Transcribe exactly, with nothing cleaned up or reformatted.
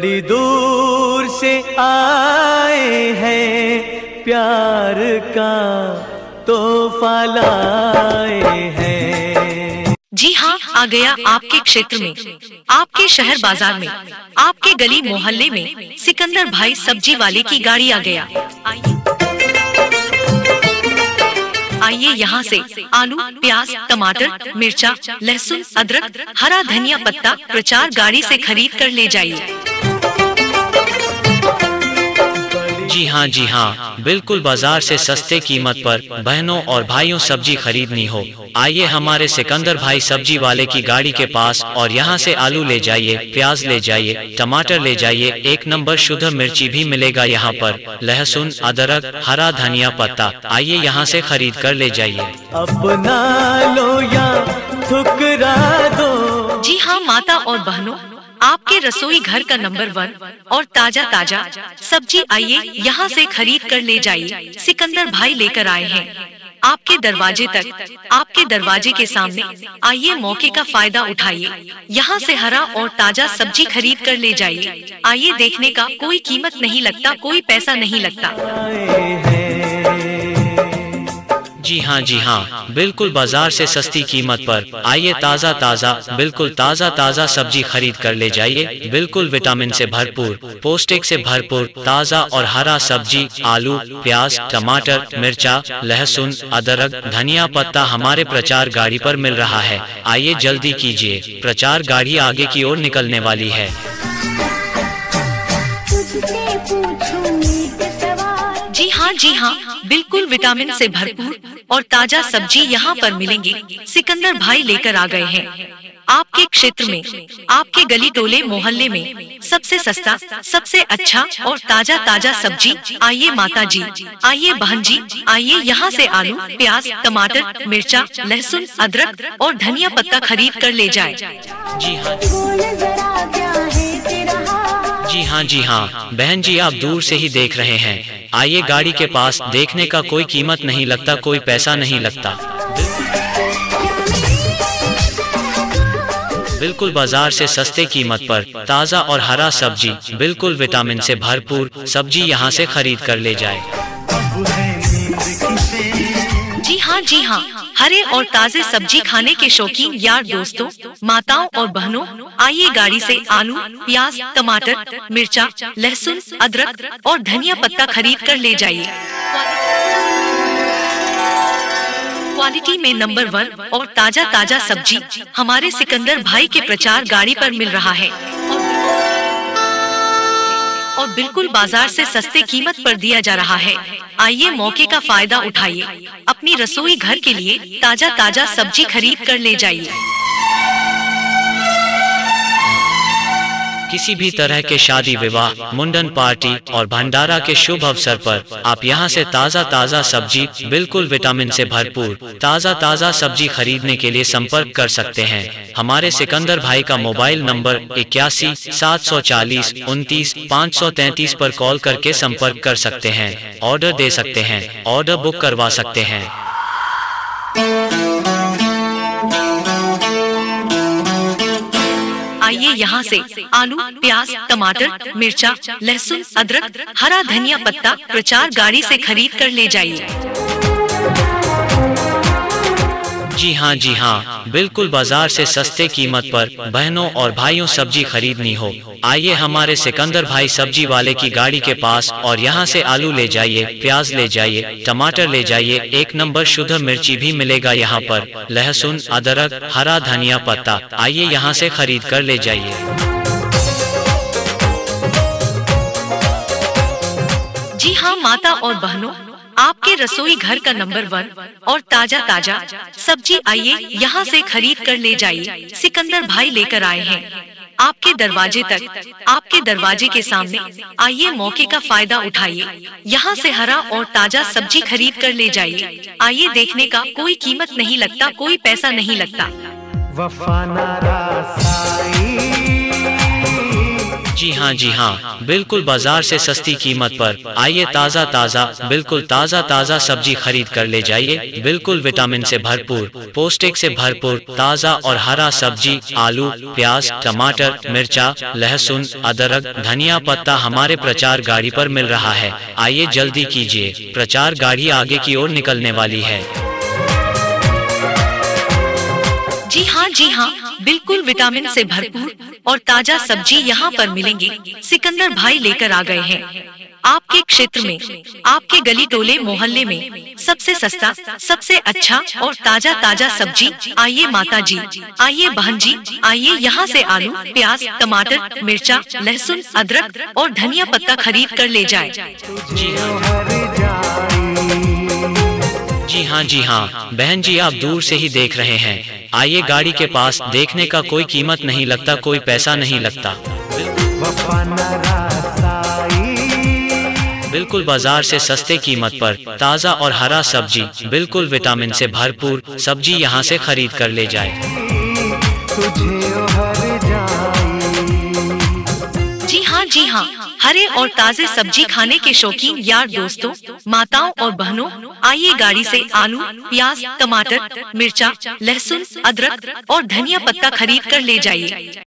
बड़ी दूर से आए हैं प्यार का तोहफा लाए हैं। जी हाँ, आ गया आपके क्षेत्र में, आपके शहर बाजार में, आपके गली मोहल्ले में सिकंदर भाई सब्जी वाले की गाड़ी आ गया। आइए यहाँ से आलू, प्याज, टमाटर, मिर्चा, लहसुन, अदरक, हरा धनिया पत्ता प्रचार गाड़ी से खरीद कर ले जाइए। जी हाँ जी हाँ, बिल्कुल बाजार से सस्ते कीमत पर बहनों और भाइयों सब्जी खरीदनी हो, आइए हमारे सिकंदर भाई सब्जी वाले की गाड़ी के पास और यहाँ से आलू ले जाइए, प्याज ले जाइए, टमाटर ले जाइए, एक नंबर शुद्ध मिर्ची भी मिलेगा यहाँ पर, लहसुन, अदरक, हरा धनिया पत्ता, आइए यहाँ से खरीद कर ले जाइए। अपना लो या ठुकरा दो। जी हाँ माता और बहनों, आपके रसोई घर का नंबर वन और ताजा ताजा सब्जी आइए यहाँ से खरीद कर ले जाइए। सिकंदर भाई लेकर आए हैं आपके दरवाजे तक, आपके दरवाजे के सामने। आइए मौके का फायदा उठाइए, यहाँ से हरा और ताजा सब्जी खरीद कर ले जाइए। आइए, देखने का कोई कीमत नहीं लगता, कोई पैसा नहीं लगता। जी हाँ जी हाँ, बिल्कुल बाजार से सस्ती कीमत पर आइए ताज़ा ताज़ा, बिल्कुल ताज़ा ताज़ा सब्जी खरीद कर ले जाइए। बिल्कुल विटामिन से भरपूर, पौष्टिक से भरपूर ताज़ा और हरा सब्जी, आलू, प्याज, टमाटर, मिर्चा, लहसुन, अदरक, धनिया पत्ता हमारे प्रचार गाड़ी पर मिल रहा है। आइए जल्दी कीजिए, प्रचार गाड़ी आगे की ओर निकलने वाली है। जी हाँ जी हाँ, बिल्कुल विटामिन से भरपूर और ताजा सब्जी यहाँ पर मिलेंगी। सिकंदर भाई लेकर आ गए हैं आपके क्षेत्र में, आपके गली टोले मोहल्ले में सबसे सस्ता, सबसे अच्छा और ताजा ताजा सब्जी। आइए माता जी, आइए बहन जी, आइए यहाँ से आलू, प्याज, टमाटर, मिर्चा, लहसुन, अदरक और धनिया पत्ता खरीद कर ले जाए। जी जी हाँ जी हाँ, बहन जी आप दूर से ही देख रहे हैं, आइए गाड़ी के पास, देखने का कोई कीमत नहीं लगता, कोई पैसा नहीं लगता। बिल्कुल बाजार से सस्ते कीमत पर ताज़ा और हरा सब्जी, बिल्कुल विटामिन से भरपूर सब्जी यहाँ से खरीद कर ले जाए। जी हाँ जी हाँ, हरे और ताज़े सब्जी खाने के शौकीन यार दोस्तों, माताओं और बहनों, आइए गाड़ी से आलू, प्याज, टमाटर, मिर्चा, लहसुन, अदरक और धनिया पत्ता खरीद कर ले जाइए। क्वालिटी में नंबर वन और ताजा ताजा सब्जी हमारे सिकंदर भाई के प्रचार गाड़ी पर मिल रहा है और बिल्कुल बाजार से सस्ते कीमत पर दिया जा रहा है। आइए मौके का फायदा उठाइए, अपनी रसोई घर के लिए ताजा ताजा सब्जी खरीद कर ले जाइए। किसी भी तरह के शादी विवाह, मुंडन पार्टी और भंडारा के शुभ अवसर पर आप यहां से ताज़ा ताज़ा सब्जी, बिल्कुल विटामिन से भरपूर ताज़ा ताज़ा सब्जी खरीदने के लिए संपर्क कर सकते हैं। हमारे सिकंदर भाई का मोबाइल नंबर इक्यासी सात सौ चालीस उनतीस पाँच सौ तैंतीस पर कॉल करके संपर्क कर सकते हैं, ऑर्डर दे सकते हैं, ऑर्डर बुक करवा सकते हैं। आइए यहाँ से आलू, प्याज, टमाटर, मिर्चा, लहसुन, अदरक, हरा धनिया पत्ता प्रचार गाड़ी से खरीद कर ले जाइए। जी हाँ जी हाँ, बिल्कुल बाजार से सस्ते कीमत पर बहनों और भाइयों सब्जी खरीदनी हो, आइए हमारे सिकंदर भाई सब्जी वाले की गाड़ी के पास और यहाँ से आलू ले जाइए, प्याज ले जाइए, टमाटर ले जाइए, एक नंबर शुद्ध मिर्ची भी मिलेगा यहाँ पर, लहसुन, अदरक, हरा धनिया पत्ता, आइए यहाँ से खरीद कर ले जाइए। जी हाँ माता और बहनों, आपके रसोई घर का नंबर वन और ताजा ताजा सब्जी आइए यहाँ से खरीद कर ले जाइए। सिकंदर भाई लेकर आए हैं आपके दरवाजे तक, आपके दरवाजे के सामने। आइए मौके का फायदा उठाइए, यहाँ से हरा और ताजा सब्जी खरीद कर ले जाइए। आइए, देखने का कोई कीमत नहीं लगता, कोई पैसा नहीं लगता। जी हाँ जी हाँ, बिल्कुल बाजार से सस्ती कीमत पर आइए, ताज़ा ताज़ा बिल्कुल ताज़ा ताज़ा सब्जी खरीद कर ले जाइए। बिल्कुल विटामिन से भरपूर, पौष्टिक से भरपूर ताज़ा और हरा सब्जी, आलू, प्याज, टमाटर, मिर्चा, लहसुन, अदरक, धनिया पत्ता हमारे प्रचार गाड़ी पर मिल रहा है। आइए जल्दी कीजिए, प्रचार गाड़ी आगे की ओर निकलने वाली है। जी हाँ जी हाँ, बिल्कुल विटामिन से भरपूर और ताज़ा सब्जी यहाँ पर मिलेंगी। सिकंदर भाई लेकर आ गए हैं आपके क्षेत्र में, आपके गली टोले मोहल्ले में सबसे सस्ता, सबसे अच्छा और ताज़ा ताज़ा सब्जी। आइए माता जी, आइए बहन जी, आइए यहाँ से आलू, प्याज, टमाटर, मिर्चा, लहसुन, अदरक और धनिया पत्ता खरीद कर ले जाए। जी हाँ जी हाँ, बहन जी आप दूर से ही देख रहे हैं, आइए गाड़ी के पास, देखने का कोई कीमत नहीं लगता, कोई पैसा नहीं लगता। बिल्कुल बाजार से सस्ते कीमत पर ताज़ा और हरा सब्जी, बिल्कुल विटामिन से भरपूर सब्जी यहाँ से खरीद कर ले जाए। जी हाँ जी हाँ, हरे और ताज़े सब्जी खाने के शौकीन यार दोस्तों, माताओं और बहनों, आइए गाड़ी से आलू, प्याज, टमाटर, मिर्चा, लहसुन, अदरक और धनिया पत्ता खरीद कर ले जाइए।